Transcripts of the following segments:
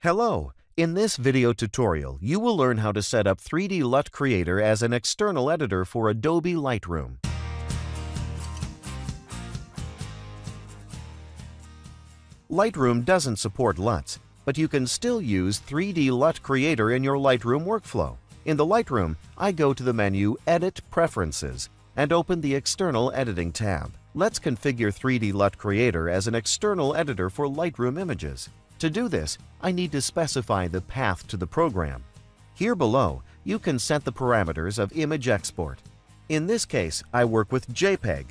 Hello! In this video tutorial, you will learn how to set up 3D LUT Creator as an external editor for Adobe Lightroom. Lightroom doesn't support LUTs, but you can still use 3D LUT Creator in your Lightroom workflow. In the Lightroom, I go to the menu Edit Preferences and open the External Editing tab. Let's configure 3D LUT Creator as an external editor for Lightroom images. To do this, I need to specify the path to the program. Here below, you can set the parameters of image export. In this case, I work with JPEG,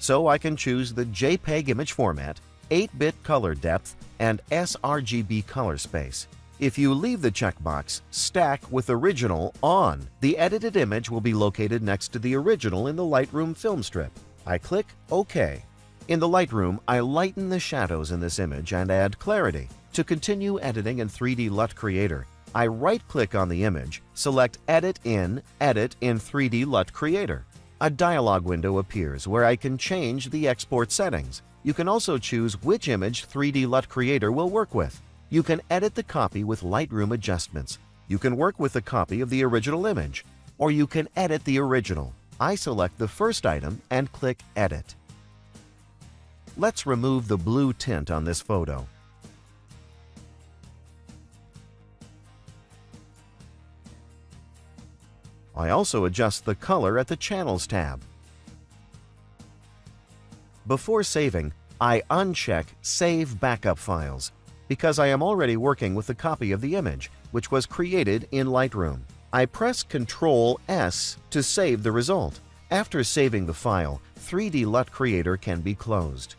so I can choose the JPEG image format, 8-bit color depth, and sRGB color space. If you leave the checkbox Stack with Original on, the edited image will be located next to the original in the Lightroom film strip. I click OK. In the Lightroom, I lighten the shadows in this image and add clarity. To continue editing in 3D LUT Creator, I right-click on the image, select Edit in 3D LUT Creator. A dialog window appears where I can change the export settings. You can also choose which image 3D LUT Creator will work with. You can edit the copy with Lightroom adjustments. You can work with a copy of the original image, or you can edit the original. I select the first item and click Edit. Let's remove the blue tint on this photo. I also adjust the color at the Channels tab. Before saving, I uncheck Save Backup Files because I am already working with a copy of the image, which was created in Lightroom. I press Ctrl+S to save the result. After saving the file, 3D LUT Creator can be closed.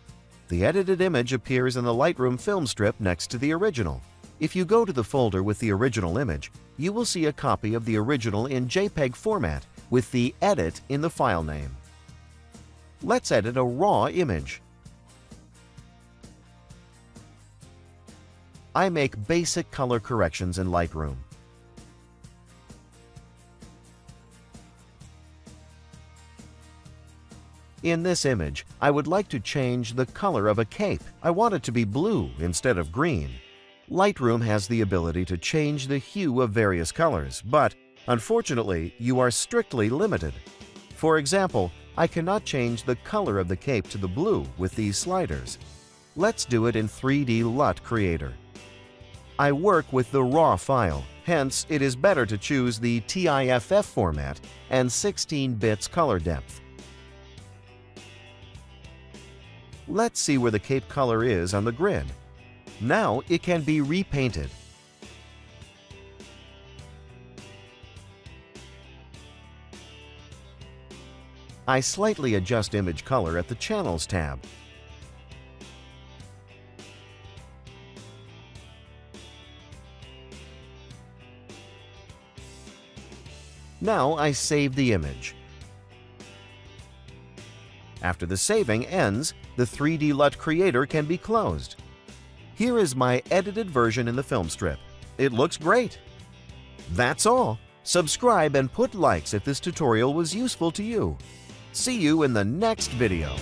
The edited image appears in the Lightroom film strip next to the original. If you go to the folder with the original image, you will see a copy of the original in JPEG format with the edit in the file name. Let's edit a raw image. I make basic color corrections in Lightroom. In this image, I would like to change the color of a cape. I want it to be blue instead of green. Lightroom has the ability to change the hue of various colors, but unfortunately, you are strictly limited. For example, I cannot change the color of the cape to the blue with these sliders. Let's do it in 3D LUT Creator. I work with the raw file, hence it is better to choose the TIFF format and 16 bits color depth. Let's see where the cape color is on the grid. Now it can be repainted. I slightly adjust image color at the Channels tab. Now I save the image. After the saving ends, the 3D LUT Creator can be closed. Here is my edited version in the film strip. It looks great! That's all! Subscribe and put likes if this tutorial was useful to you. See you in the next video!